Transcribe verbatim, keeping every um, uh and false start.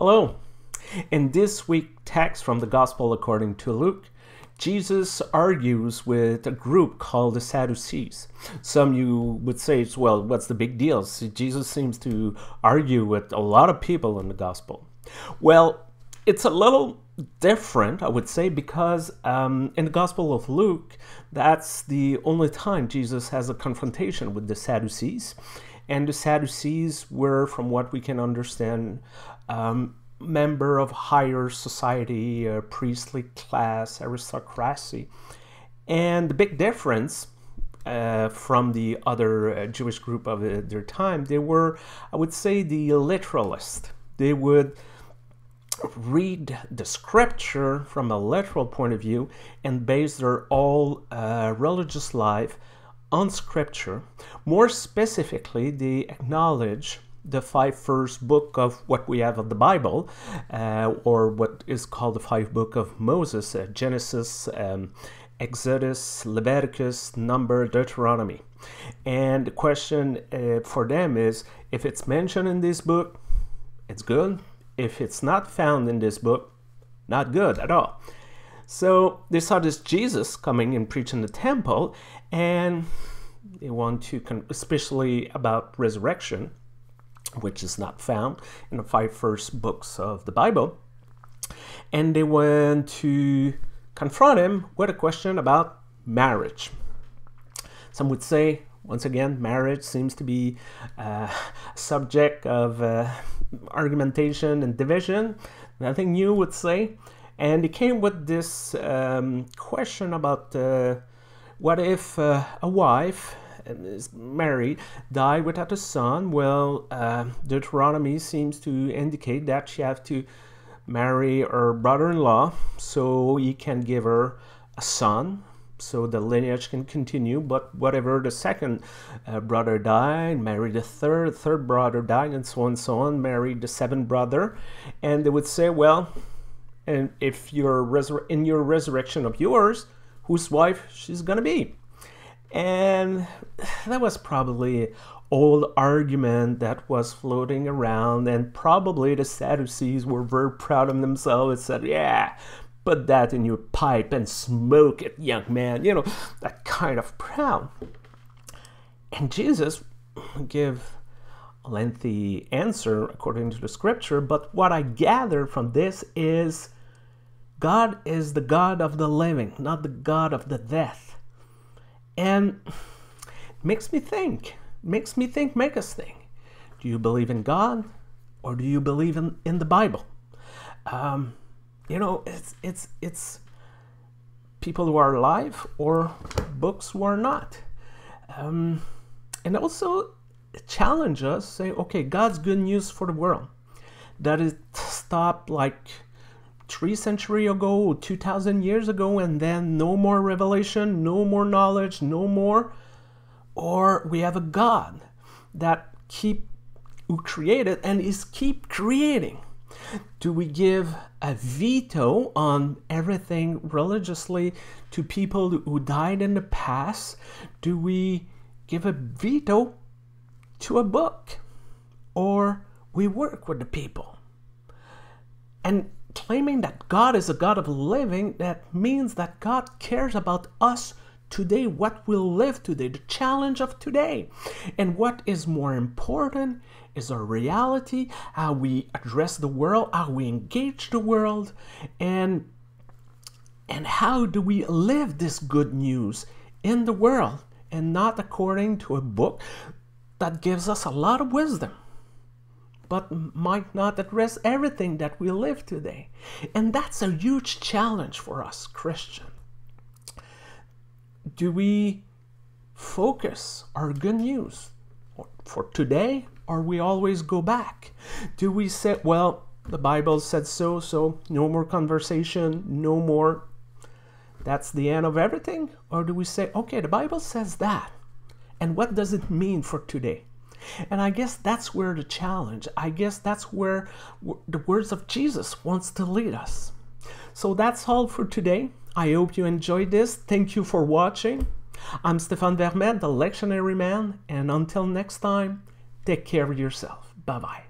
Hello. In this week's text from the Gospel according to Luke, Jesus argues with a group called the Sadducees. Some you would say, well, what's the big deal? See, Jesus seems to argue with a lot of people in the Gospel. Well, it's a little different, I would say, because um, in the Gospel of Luke, that's the only time Jesus has a confrontation with the Sadducees. And the Sadducees were, from what we can understand, um, member of higher society, uh, priestly class, aristocracy. And the big difference uh, from the other uh, Jewish group of uh, their time, they were, I would say, the literalists. They would read the scripture from a literal point of view and base their whole uh, religious life on scripture. More specifically, they acknowledge the five first book of what we have of the Bible, uh, or what is called the five book of Moses, uh, Genesis, um, Exodus, Leviticus, Numbers, Deuteronomy. And the question uh, for them is, if it's mentioned in this book, it's good. If it's not found in this book, not good at all. So they saw this Jesus coming and preaching the temple, and they want to, especially about resurrection, which is not found in the five first books of the Bible. And they went to confront him with a question about marriage. Some would say, once again, marriage seems to be a subject of uh, argumentation and division. Nothing new, would say. And he came with this um, question about uh, what if uh, a wife is married, died without a son? Well, uh, Deuteronomy seems to indicate that she has to marry her brother-in-law so he can give her a son, so the lineage can continue. But whatever, the second uh, brother died, married the third, third brother died, and so on and so on, married the seventh brother. And they would say, well, and if you're resur in your resurrection of yours, whose wife she's gonna be? And that was probably an old argument that was floating around, and probably the Sadducees were very proud of themselves and said, yeah, put that in your pipe and smoke it, young man, you know, that kind of proud. And Jesus gave a lengthy answer according to the scripture, but what I gather from this is God is the God of the living, not the God of the death. And it makes me think, makes me think, make us think. Do you believe in God, or do you believe in, in the Bible? Um, you know, it's, it's, it's people who are alive or books who are not. Um, and also challenge us, say, okay, God's good news for the world. That it stopped like three centuries ago, two thousand years ago, and then no more revelation, no more knowledge, no more. Or we have a God that keep, who created and is keep creating. Do we give a veto on everything religiously to people who died in the past? Do we give a veto to a book? Or we work with the people? And claiming that God is a God of living, that means that God cares about us today, what we'll live today, the challenge of today. And what is more important is our reality, how we address the world, how we engage the world, and, and how do we live this good news in the world, and not according to a book that gives us a lot of wisdom, but might not address everything that we live today. And that's a huge challenge for us, Christian. Do we focus our good news for today, or we always go back? Do we say, well, the Bible said so, so no more conversation, no more, that's the end of everything? Or do we say, okay, the Bible says that, and what does it mean for today? And I guess that's where the challenge, I guess that's where the words of Jesus wants to lead us. So that's all for today. I hope you enjoyed this. Thank you for watching. I'm Stéphane Vermette, the Lectionary Man, and until next time, take care of yourself. Bye-bye.